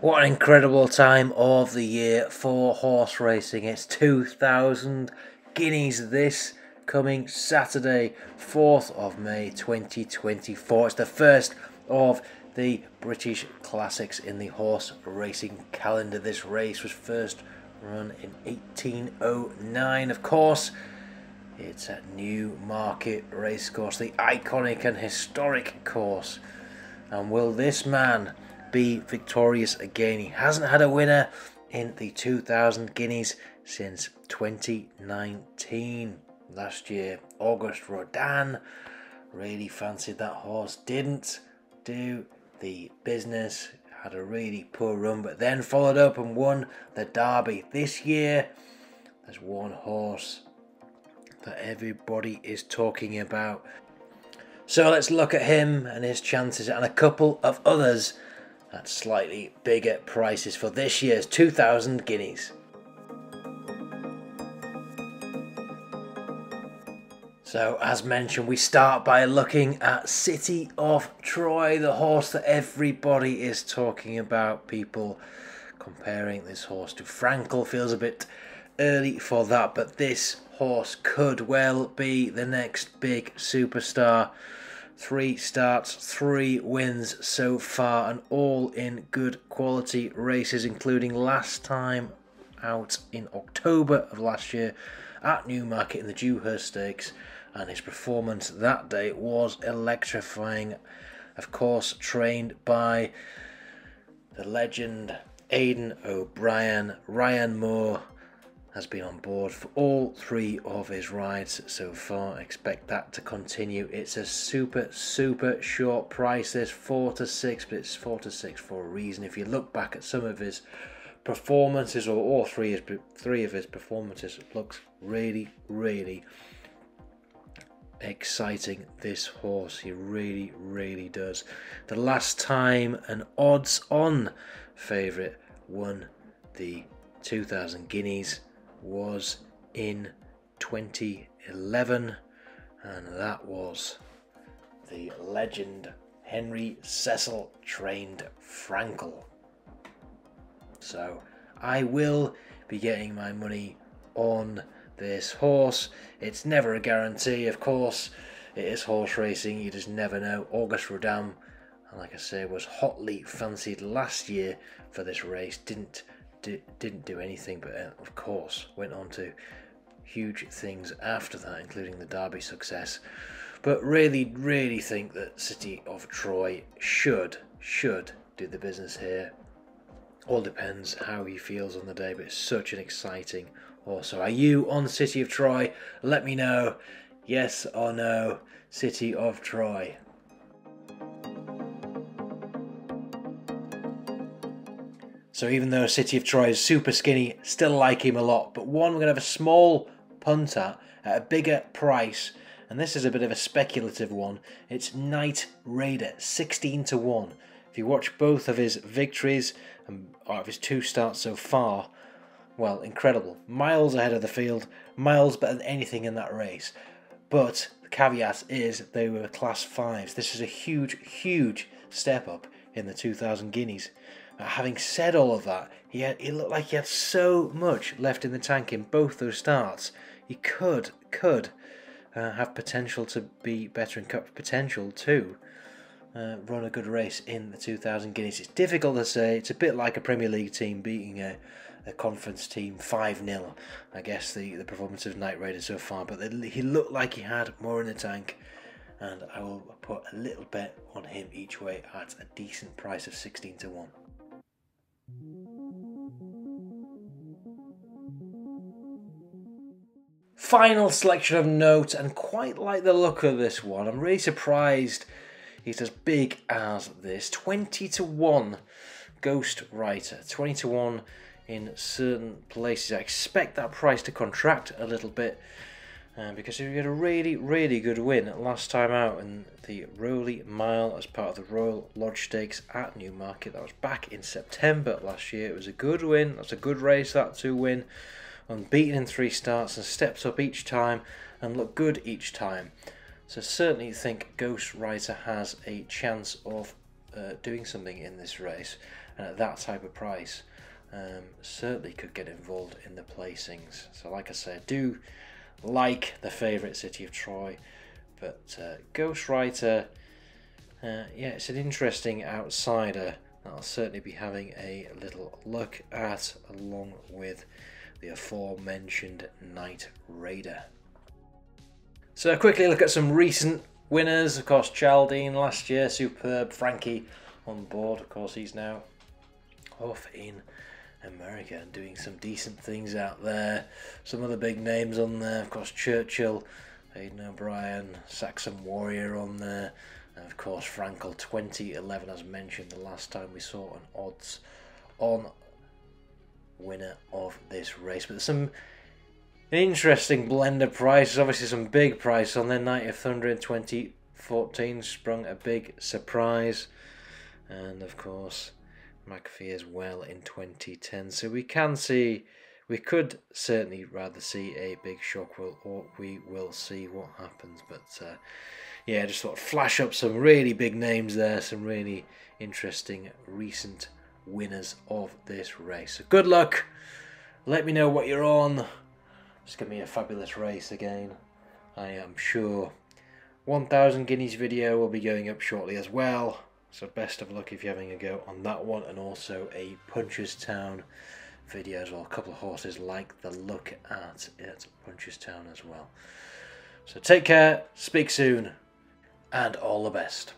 What an incredible time of the year for horse racing. It's 2000 guineas this coming Saturday, 4th of May 2024. It's the first of the British classics in the horse racing calendar. This race was first run in 1809. Of course, it's at Newmarket Racecourse, the iconic and historic course. And will this man be victorious again? He hasn't had a winner in the 2000 guineas since 2019. Last year, Auguste Rodin really fancied that horse, didn't do the business, had a really poor run, but then followed up and won the Derby. This year, there's one horse that everybody is talking about. So let's look at him and his chances and a couple of others at slightly bigger prices for this year's 2000 guineas. So as mentioned, we start by looking at City of Troy, the horse that everybody is talking about. People comparing this horse to Frankel. Feels a bit early for that, but this horse could well be the next big superstar. 3 starts, 3 wins so far, and all in good quality races, including last time out in October of last year at Newmarket in the Dewhurst Stakes, and his performance that day was electrifying. Of course, trained by the legend Aidan O'Brien, Ryan Moore has been on board for all 3 of his rides so far. Expect that to continue. It's a super short price. There's 4 to 6, but it's 4 to 6 for a reason. If you look back at some of his performances, or all three of his performances, it looks really exciting, this horse. He really does. The last time an odds on favourite won the 2000 guineas was in 2011, and that was the legend Henry Cecil trained Frankel. So I will be getting my money on this horse. It's never a guarantee, of course. It is horse racing, you just never know. Auguste Rodin, like I say, was hotly fancied last year for this race. Didn't do anything, but of course went on to huge things after that, including the Derby success. But really think that City of Troy should do the business here. All depends how he feels on the day, but it's such an exciting horse. So are you on City of Troy? Let me know, yes or no, City of Troy. So even though City of Troy is super skinny, still like him a lot. But one we're going to have a small punt at a bigger price. And this is a bit of a speculative one. It's Night Raider, 16-1. If you watch both of his victories, or of his 2 starts so far, well, incredible. Miles ahead of the field, miles better than anything in that race. But the caveat is they were class 5s. This is a huge step up in the 2000 guineas. Having said all of that, he looked like he had so much left in the tank in both those starts. He could have potential to be better and potential to run a good race in the 2000 guineas. It's difficult to say. It's a bit like a Premier League team beating a conference team 5-0. I guess the performance of Night Raider so far, but he looked like he had more in the tank. And I will put a little bet on him each way at a decent price of 16-1. Final selection of note, and quite like the look of this one. I'm really surprised he's as big as this. 20-1 Ghostwriter, 20-1 in certain places. I expect that price to contract a little bit because he had a really good win last time out in the Rowley Mile as part of the Royal Lodge Stakes at Newmarket. That was back in September last year. It was a good win. That's a good race, that to win. Unbeaten in 3 starts and steps up each time and looked good each time. So certainly think Ghostwriter has a chance of doing something in this race. and at that type of price, certainly could get involved in the placings. So like I said, do like the favourite City of Troy, but Ghostwriter, yeah, it's an interesting outsider that I'll certainly be having a little look at, along with the aforementioned Night Raider. So quickly look at some recent winners. Of course, Chaldean last year, superb. Frankie on board, of course, he's now off in America and doing some decent things out there. Some other big names on there, of course, Churchill, Aidan O'Brien, Saxon Warrior on there, and of course Frankel. 2011, as mentioned the last time we saw an odds on winner of this race, but some interesting blend of prices. Obviously some big price on there. Night of Thunder in 2014 sprung a big surprise, and of course McAfee as well in 2010. So we can see, we could certainly rather see a big shock, or we will see what happens. But yeah, just sort of flash up some really big names there, some really interesting recent winners of this race. So good luck, let me know what you're on. It's going to be a fabulous race again, I am sure. 1000 Guineas video will be going up shortly as well. So best of luck if you're having a go on that one, and also a Punchestown video as well. A couple of horses like the look at Punchestown as well. So take care, speak soon, and all the best.